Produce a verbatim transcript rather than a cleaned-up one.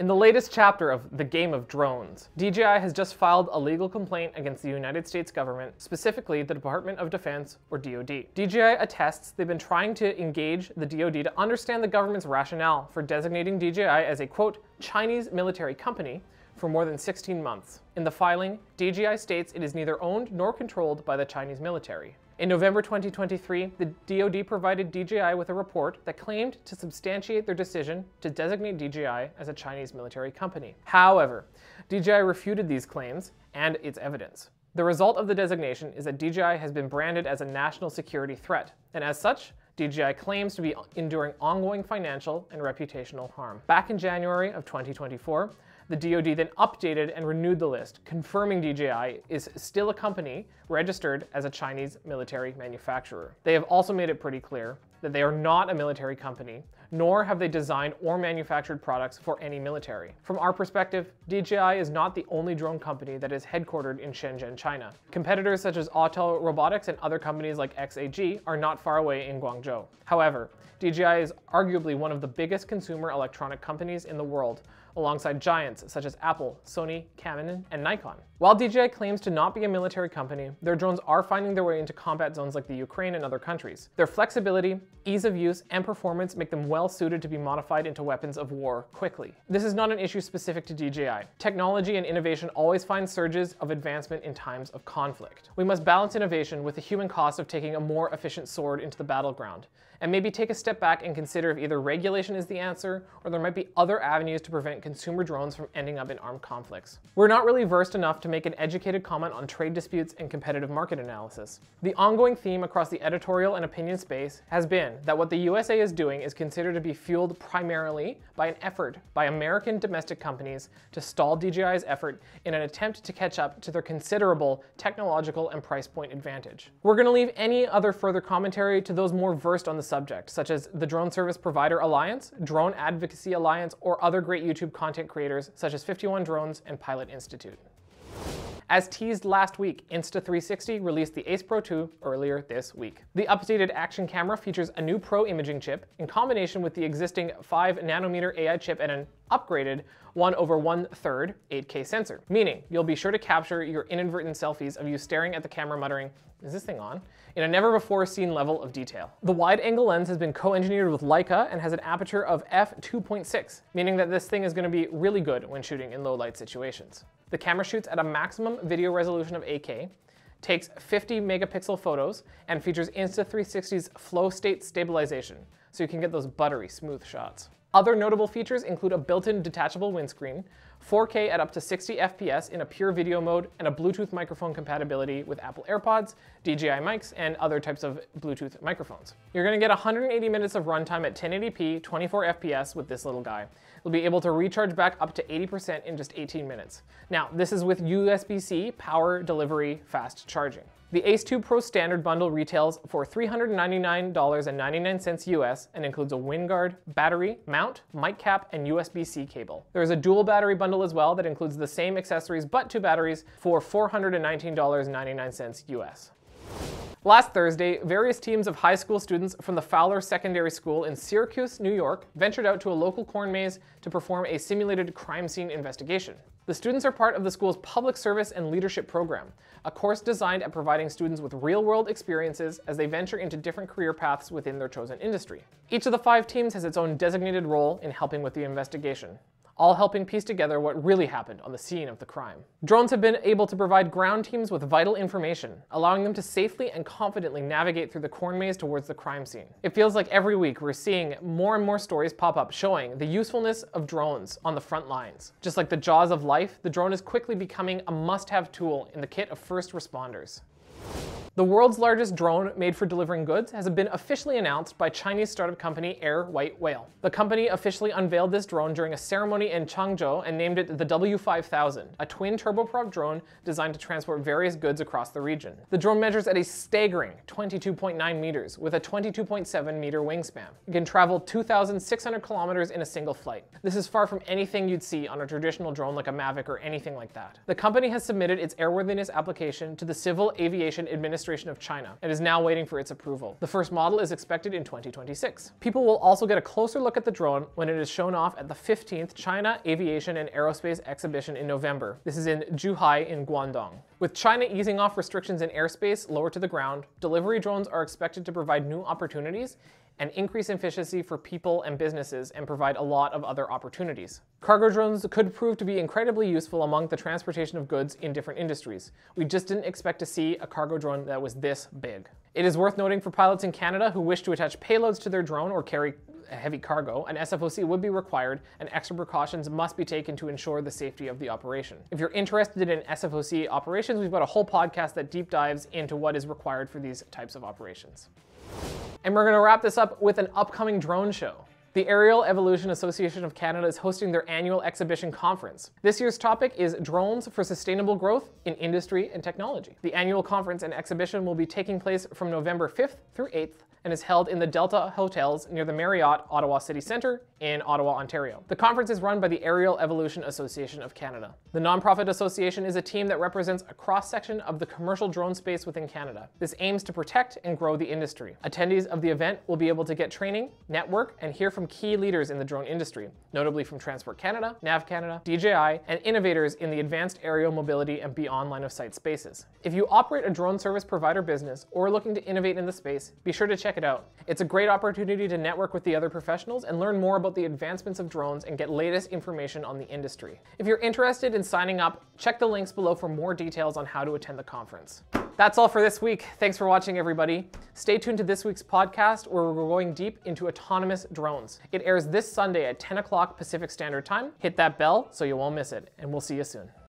In the latest chapter of The Game of Drones, D J I has just filed a legal complaint against the United States government, specifically the Department of Defense, or D O D. D J I attests they've been trying to engage the D O D to understand the government's rationale for designating D J I as a, quote, Chinese military company for more than sixteen months. In the filing, D J I states it is neither owned nor controlled by the Chinese military. In November twenty twenty-three, the D O D provided D J I with a report that claimed to substantiate their decision to designate D J I as a Chinese military company. However, D J I refuted these claims and its evidence. The result of the designation is that D J I has been branded as a national security threat, and as such, D J I claims to be enduring ongoing financial and reputational harm. Back in January of twenty twenty-four, the D O D then updated and renewed the list, confirming D J I is still a company registered as a Chinese military manufacturer. They have also made it pretty clear that they are not a military company, nor have they designed or manufactured products for any military. From our perspective, D J I is not the only drone company that is headquartered in Shenzhen, China. Competitors such as Autel Robotics and other companies like X A G are not far away in Guangzhou. However, D J I is arguably one of the biggest consumer electronic companies in the world, alongside giants such as Apple, Sony, Canon, and Nikon. While D J I claims to not be a military company, their drones are finding their way into combat zones like the Ukraine and other countries. Their flexibility, ease of use, and performance make them well suited to be modified into weapons of war quickly. This is not an issue specific to D J I. Technology and innovation always find surges of advancement in times of conflict. We must balance innovation with the human cost of taking a more efficient sword into the battleground, and maybe take a step back and consider if either regulation is the answer, or there might be other avenues to prevent consumer drones from ending up in armed conflicts. We're not really versed enough to make an educated comment on trade disputes and competitive market analysis. The ongoing theme across the editorial and opinion space has been that what the U S A is doing is considered to be fueled primarily by an effort by American domestic companies to stall D J I's effort in an attempt to catch up to their considerable technological and price point advantage. We're going to leave any other further commentary to those more versed on the subject, such as the Drone Service Provider Alliance, Drone Advocacy Alliance, or other great YouTube content creators such as fifty-one Drones and Pilot Institute. As teased last week, Insta three sixty released the ACE Pro two earlier this week. The updated action camera features a new Pro imaging chip in combination with the existing five nanometer A I chip and an upgraded one over one third eight K sensor, meaning you'll be sure to capture your inadvertent selfies of you staring at the camera muttering, "Is this thing on?" in a never-before-seen level of detail. The wide-angle lens has been co-engineered with Leica and has an aperture of f two point six, meaning that this thing is going to be really good when shooting in low-light situations. The camera shoots at a maximum video resolution of eight K, takes fifty megapixel photos, and features Insta three sixty's flow state stabilization, so you can get those buttery smooth shots. Other notable features include a built-in detachable windscreen, four K at up to sixty F P S in a pure video mode, and a Bluetooth microphone compatibility with Apple AirPods, D J I mics, and other types of Bluetooth microphones. You're going to get one hundred eighty minutes of runtime at ten eighty p, twenty-four F P S with this little guy. You'll be able to recharge back up to eighty percent in just eighteen minutes. Now, this is with U S B C power delivery fast charging. The ACE two Pro Standard Bundle retails for three hundred ninety-nine dollars and ninety-nine cents U S and includes a wind guard, battery, mount, mic cap, and U S B C cable. There is a dual battery bundle as well that includes the same accessories but two batteries for four hundred nineteen dollars and ninety-nine cents U S. Last Thursday, various teams of high school students from the Fowler Secondary School in Syracuse, New York, ventured out to a local corn maze to perform a simulated crime scene investigation. The students are part of the school's Public Service and Leadership Program, a course designed at providing students with real-world experiences as they venture into different career paths within their chosen industry. Each of the five teams has its own designated role in helping with the investigation, all helping piece together what really happened on the scene of the crime. Drones have been able to provide ground teams with vital information, allowing them to safely and confidently navigate through the corn maze towards the crime scene. It feels like every week we're seeing more and more stories pop up showing the usefulness of drones on the front lines. Just like the jaws of life, the drone is quickly becoming a must-have tool in the kit of first responders. The world's largest drone made for delivering goods has been officially announced by Chinese startup company Air White Whale. The company officially unveiled this drone during a ceremony in Changzhou and named it the W five thousand, a twin turboprop drone designed to transport various goods across the region. The drone measures at a staggering twenty-two point nine meters with a twenty-two point seven meter wingspan. It can travel two thousand six hundred kilometers in a single flight. This is far from anything you'd see on a traditional drone like a Mavic or anything like that. The company has submitted its airworthiness application to the Civil Aviation Administration administration of China and is now waiting for its approval. The first model is expected in twenty twenty-six. People will also get a closer look at the drone when it is shown off at the fifteenth China Aviation and Aerospace Exhibition in November. This is in Zhuhai in Guangdong. With China easing off restrictions in airspace lower to the ground, delivery drones are expected to provide new opportunities and increase efficiency for people and businesses and provide a lot of other opportunities. Cargo drones could prove to be incredibly useful among the transportation of goods in different industries. We just didn't expect to see a cargo drone that was this big. It is worth noting for pilots in Canada who wish to attach payloads to their drone or carry heavy cargo, an S F O C would be required and extra precautions must be taken to ensure the safety of the operation. If you're interested in S F O C operations, we've got a whole podcast that deep dives into what is required for these types of operations. And we're going to wrap this up with an upcoming drone show. The Aerial Evolution Association of Canada is hosting their annual exhibition conference. This year's topic is Drones for Sustainable Growth in Industry and Technology. The annual conference and exhibition will be taking place from November fifth through eighth and is held in the Delta Hotels near the Marriott Ottawa City Centre in Ottawa, Ontario. The conference is run by the Aerial Evolution Association of Canada. The nonprofit association is a team that represents a cross-section of the commercial drone space within Canada. This aims to protect and grow the industry. Attendees of the event will be able to get training, network, and hear from From key leaders in the drone industry, notably from Transport Canada, Nav Canada, D J I, and innovators in the advanced aerial mobility and beyond line of sight spaces. If you operate a drone service provider business or are looking to innovate in the space, be sure to check it out. It's a great opportunity to network with the other professionals and learn more about the advancements of drones and get latest information on the industry. If you're interested in signing up, check the links below for more details on how to attend the conference. That's all for this week. Thanks for watching, everybody. Stay tuned to this week's podcast where we're going deep into autonomous drones. It airs this Sunday at ten o'clock Pacific Standard Time. Hit that bell so you won't miss it, and we'll see you soon.